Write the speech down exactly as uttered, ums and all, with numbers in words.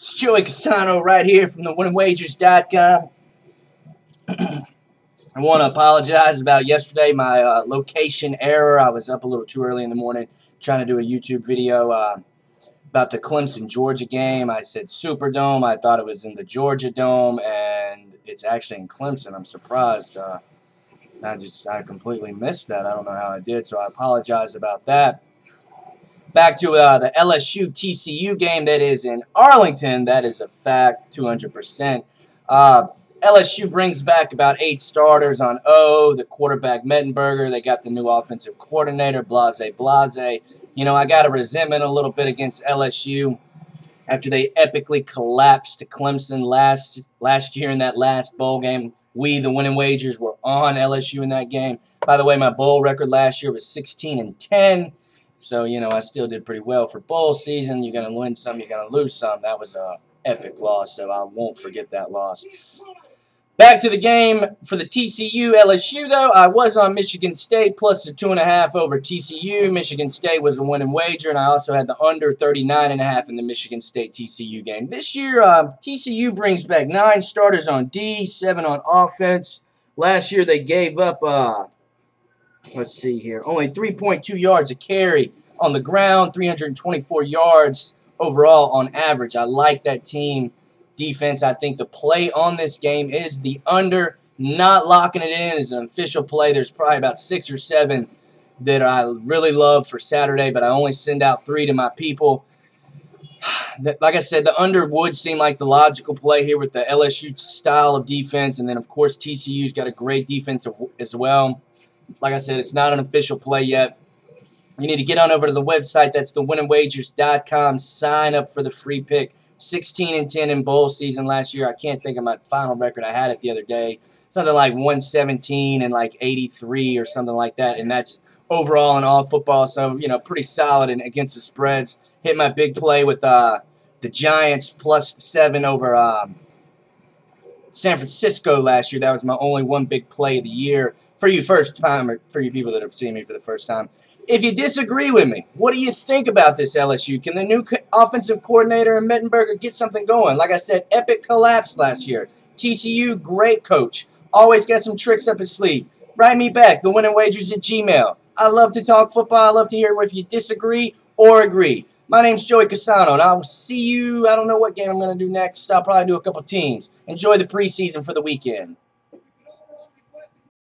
It's Joey Cassano right here from the winning wagers dot com. I want to apologize about yesterday, my uh, location error. I was up a little too early in the morning trying to do a YouTube video uh, about the Clemson Georgia game. I said Superdome. I thought it was in the Georgia Dome, and it's actually in Clemson. I'm surprised. Uh, I just I completely missed that. I don't know how I did, so I apologize about that. Back to uh, the L S U T C U game that is in Arlington. That is a fact, two hundred percent. Uh, L S U brings back about eight starters on O, the quarterback Mettenberger. They got the new offensive coordinator, blase, blase. You know, I got a resentment a little bit against L S U after they epically collapsed to Clemson last, last year in that last bowl game. We, the winning wagers, were on L S U in that game. By the way, my bowl record last year was sixteen and ten. So, you know, I still did pretty well for bowl season. You're going to win some, you're going to lose some. That was an epic loss, so I won't forget that loss. Back to the game for the T C U L S U, though. I was on Michigan State plus the two and a half over T C U. Michigan State was the winning wager, and I also had the under thirty-nine and a half in the Michigan State T C U game. This year, uh, T C U brings back nine starters on D, seven on offense. Last year, they gave up... Uh, Let's see here. Only three point two yards a carry on the ground, three hundred twenty-four yards overall on average. I like that team defense. I think the play on this game is the under. Not locking it in is an official play. There's probably about six or seven that I really love for Saturday, but I only send out three to my people. Like I said, the under would seem like the logical play here with the L S U style of defense, and then, of course, T C U's got a great defense as well. Like I said, it's not an official play yet. You need to get on over to the website. That's the winning wagers dot com. Sign up for the free pick. sixteen and ten in bowl season last year. I can't think of my final record. I had it the other day. Something like one seventeen and like eighty-three or something like that. And that's overall in all football. So, you know, pretty solid and against the spreads. Hit my big play with uh, the Giants plus seven over um, San Francisco last year. That was my only one big play of the year. For you first time, or for you people that have seen me for the first time, if you disagree with me, what do you think about this L S U? Can the new offensive coordinator and Mettenberger get something going? Like I said, epic collapse last year. T C U, great coach. Always got some tricks up his sleeve. Write me back, the winning wagers at gmail. I love to talk football. I love to hear if you disagree or agree. My name's Joey Cassano, and I will see you. I don't know what game I'm going to do next. I'll probably do a couple teams. Enjoy the preseason for the weekend.